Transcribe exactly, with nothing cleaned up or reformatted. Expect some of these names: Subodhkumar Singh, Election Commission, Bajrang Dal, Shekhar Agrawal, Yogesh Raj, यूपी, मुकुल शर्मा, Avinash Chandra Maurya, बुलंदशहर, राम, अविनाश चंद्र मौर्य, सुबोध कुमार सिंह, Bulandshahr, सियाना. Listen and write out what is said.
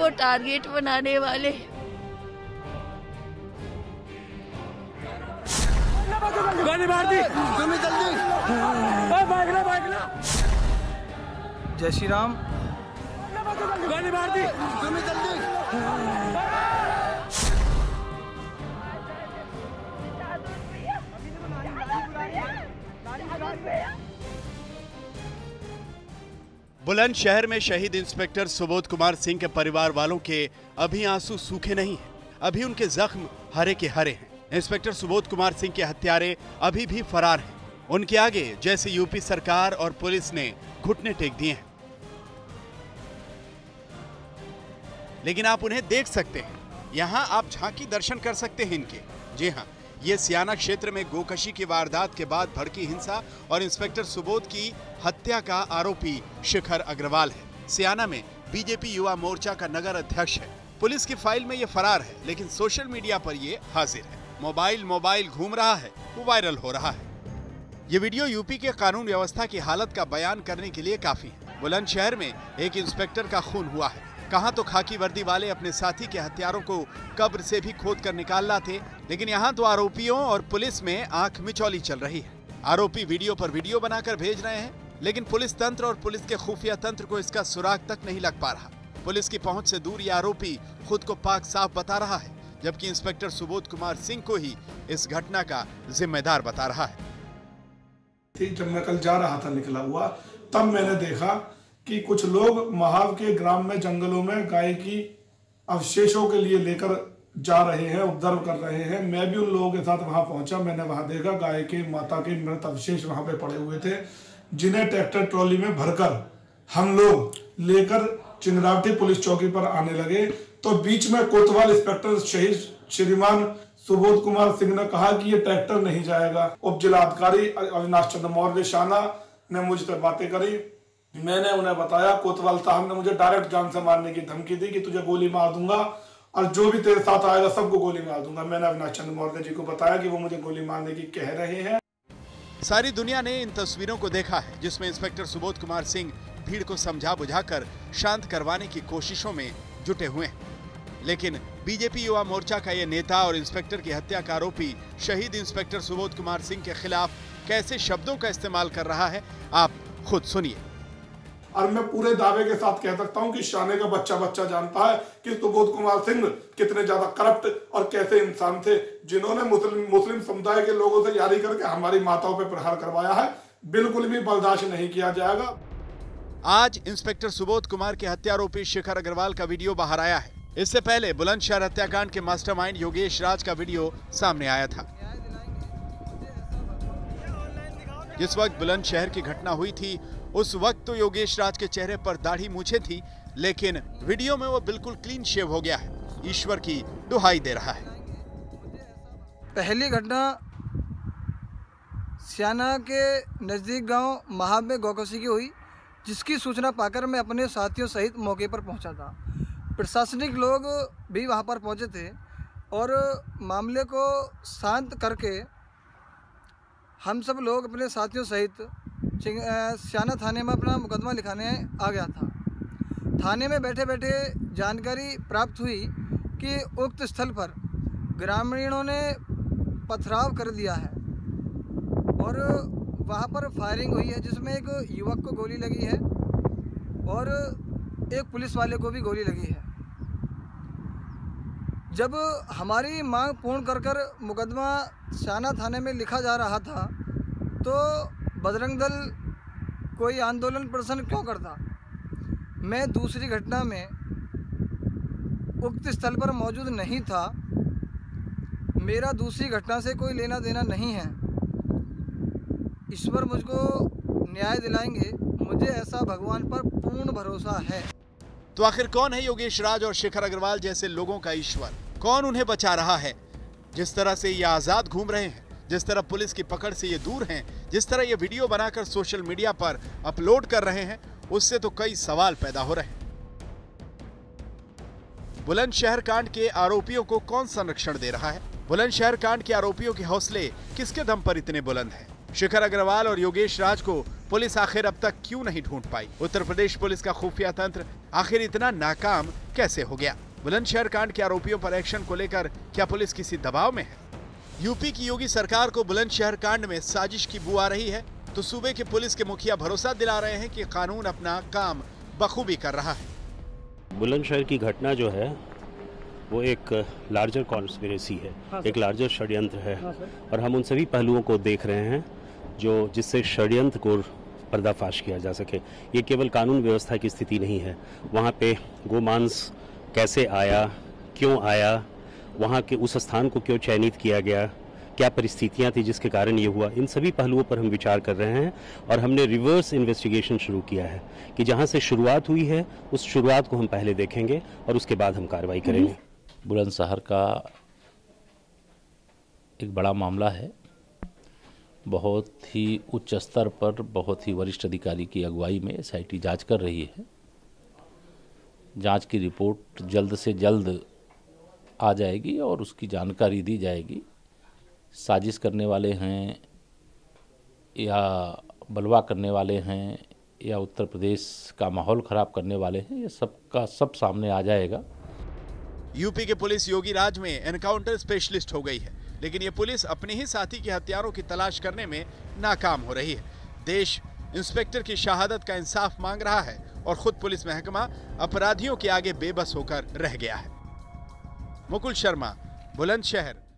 वो टारगेट बनाने वाले। गोली मार दी, जल्दी भागना भागना। जय श्री राम। गोली मार दी, जल्दी। बुलंदशहर में शहीद इंस्पेक्टर सुबोध कुमार सिंह के परिवार वालों के अभी आंसू सूखे नहीं हैं, अभी उनके जख्म हरे के हरे हैं। इंस्पेक्टर सुबोध कुमार सिंह के हत्यारे अभी भी फरार हैं। उनके आगे जैसे यूपी सरकार और पुलिस ने घुटने टेक दिए हैं, लेकिन आप उन्हें देख सकते हैं। यहाँ आप झांकी दर्शन कर सकते हैं इनके। जी हाँ, ये सियाना क्षेत्र में गोकशी की वारदात के बाद भड़की हिंसा और इंस्पेक्टर सुबोध की हत्या का आरोपी शेखर अग्रवाल है। सियाना में बीजेपी युवा मोर्चा का नगर अध्यक्ष है। पुलिस की फाइल में ये फरार है, लेकिन सोशल मीडिया पर ये हाजिर है। मोबाइल मोबाइल घूम रहा है, वो वायरल हो रहा है। ये वीडियो यूपी के कानून व्यवस्था की हालत का बयान करने के लिए काफी है। बुलंदशहर में एक इंस्पेक्टर का खून हुआ है। कहां तो खाकी वर्दी वाले अपने साथी के हथियारों को कब्र से भी खोद कर निकाल लाते, लेकिन यहां तो आरोपियों और पुलिस में आंख मिचौली चल रही है। आरोपी वीडियो पर वीडियो बनाकर भेज रहे हैं, लेकिन पुलिस तंत्र और पुलिस के खुफिया तंत्र को इसका सुराग तक नहीं लग पा रहा। पुलिस की पहुंच से दूर ये आरोपी खुद को पाक साफ बता रहा है, जबकि इंस्पेक्टर सुबोध कुमार सिंह को ही इस घटना का जिम्मेदार बता रहा है। जब मैं कल जा रहा था निकला हुआ, तब मैंने देखा कि कुछ लोग महाव के ग्राम में जंगलों में गाय की अवशेषों के लिए लेकर जा रहे हैं, ऑब्जर्व कर रहे हैं। मैं भी उन लोगों के साथ वहां पहुंचा। मैंने वहां देखा गाय के माता के मृत अवशेष वहां पे पड़े हुए थे, जिन्हें ट्रैक्टर ट्रॉली में भरकर हम लोग लेकर चिंदरावटी पुलिस चौकी पर आने लगे। तो बीच में कोतवाल इंस्पेक्टर शहीद श्रीमान सुबोध कुमार सिंह ने कहा कि ये ट्रैक्टर नहीं जाएगा। उप जिलाधिकारी अविनाश चंद्र मौर्य शाना ने मुझ पर बातें करी। मैंने उन्हें बताया, कोतवाल साहब ने मुझे डायरेक्ट जान से मारने की धमकी दी कि तुझे गोली मार दूंगा और जो भी तेरे साथ आएगा सबको गोली मार दूंगा। मैंने अविनाश चंद्र मौर्य जी को बताया कि वो मुझे गोली मारने की कह रहे हैं। सारी दुनिया ने इन तस्वीरों को देखा है, जिसमें इंस्पेक्टर सुबोध कुमार सिंह भीड़ को समझा बुझाकर शांत करवाने की कोशिशों में जुटे हुए हैं। लेकिन बीजेपी युवा मोर्चा का ये नेता और इंस्पेक्टर की हत्या का आरोपी शहीद इंस्पेक्टर सुबोध कुमार सिंह के खिलाफ कैसे शब्दों का इस्तेमाल कर रहा है, आप खुद सुनिए। और मैं पूरे दावे के साथ कह सकता हूं कि शाने का बच्चा बच्चा जानता है कि सुबोध कुमार सिंह कितने ज्यादा करप्ट और कैसे इंसान थे, जिन्होंने मुस्लिम मुस्लिम समुदाय के लोगों से यारी करके हमारी माताओं पर प्रहार करवाया है। बिल्कुल भी बर्दाश्त नहीं किया जाएगा। आज इंस्पेक्टर सुबोध कुमार के हत्यारोपी शेखर अग्रवाल का वीडियो बाहर आया है। इससे पहले बुलंदशहर हत्याकांड के मास्टरमाइंड योगेश राज का वीडियो सामने आया था। जिस वक्त बुलंदशहर की घटना हुई थी, उस वक्त तो योगेश राज के चेहरे पर दाढ़ी मूछे थी, लेकिन वीडियो में वो बिल्कुल क्लीन शेव हो गया है, ईश्वर की दुहाई दे रहा है। पहली घटना सियाना के नजदीक गांव महाब में गोकशी की हुई, जिसकी सूचना पाकर मैं अपने साथियों सहित मौके पर पहुंचा था। प्रशासनिक लोग भी वहां पर पहुंचे थे और मामले को शांत करके हम सब लोग अपने साथियों सहित सियाना थाने में अपना मुकदमा लिखाने आ गया था। थाने में बैठे बैठे जानकारी प्राप्त हुई कि उक्त स्थल पर ग्रामीणों ने पथराव कर दिया है और वहाँ पर फायरिंग हुई है, जिसमें एक युवक को गोली लगी है और एक पुलिस वाले को भी गोली लगी है। जब हमारी मांग पूर्ण कर कर मुकदमा शाना थाने में लिखा जा रहा था, तो बजरंग दल कोई आंदोलन प्रदर्शन क्यों करता। मैं दूसरी घटना में उक्त स्थल पर मौजूद नहीं था, मेरा दूसरी घटना से कोई लेना देना नहीं है। ईश्वर मुझको न्याय दिलाएंगे, मुझे ऐसा भगवान पर पूर्ण भरोसा है। तो आखिर कौन है योगेश राज और शेखर अग्रवाल जैसे लोगों का ईश्वर? कौन उन्हें बचा रहा है? जिस तरह से ये आजाद घूम रहे हैं, जिस तरह पुलिस की पकड़ से ये दूर हैं, जिस तरह ये वीडियो बनाकर सोशल मीडिया पर अपलोड कर रहे हैं, उससे तो कई सवाल पैदा हो रहे हैं। बुलंदशहर कांड के आरोपियों को कौन संरक्षण दे रहा है? बुलंदशहर कांड के आरोपियों के हौसले किसके दम पर इतने बुलंद हैं? शेखर अग्रवाल और योगेश राज को पुलिस आखिर अब तक क्यों नहीं ढूंढ पाई? उत्तर प्रदेश पुलिस का खुफिया तंत्र आखिर इतना नाकाम कैसे हो गया? बुलंदशहर कांड के आरोपियों पर एक्शन को लेकर क्या पुलिस किसी दबाव में है? यूपी की योगी सरकार को बुलंदशहर कांड में साजिश की बू आ रही है तो सूबे के पुलिस के मुखिया भरोसा दिला रहे हैं कि कानून अपना काम बखूबी कर रहा है। बुलंदशहर की घटना जो है वो एक लार्जर कॉन्स्पिरेसी है, एक लार्जर षड्यंत्र है और हम उन सभी पहलुओं को देख रहे हैं जो जिससे षड्यंत्र को पर्दाफाश किया जा सके। ये केवल कानून व्यवस्था की स्थिति नहीं है, वहाँ पे गोमांस कैसे आया, क्यों आया, वहाँ के उस स्थान को क्यों चयनित किया गया, क्या परिस्थितियाँ थी जिसके कारण ये हुआ, इन सभी पहलुओं पर हम विचार कर रहे हैं और हमने रिवर्स इन्वेस्टिगेशन शुरू किया है कि जहाँ से शुरुआत हुई है उस शुरुआत को हम पहले देखेंगे और उसके बाद हम कार्रवाई करेंगे। बुलंदशहर का एक बड़ा मामला है, बहुत ही उच्च स्तर पर बहुत ही वरिष्ठ अधिकारी की अगुवाई में एसआईटी जांच कर रही है। जांच की रिपोर्ट जल्द से जल्द आ जाएगी और उसकी जानकारी दी जाएगी। साजिश करने वाले हैं या बलवा करने वाले हैं या उत्तर प्रदेश का माहौल ख़राब करने वाले हैं, ये सब का सब सामने आ जाएगा। यूपी के पुलिस योगी राज में एनकाउंटर स्पेशलिस्ट हो गई है, लेकिन ये पुलिस अपने ही साथी के हथियारों की तलाश करने में नाकाम हो रही है। देश इंस्पेक्टर की शहादत का इंसाफ मांग रहा है और खुद पुलिस महकमा अपराधियों के आगे बेबस होकर रह गया है। मुकुल शर्मा, बुलंदशहर।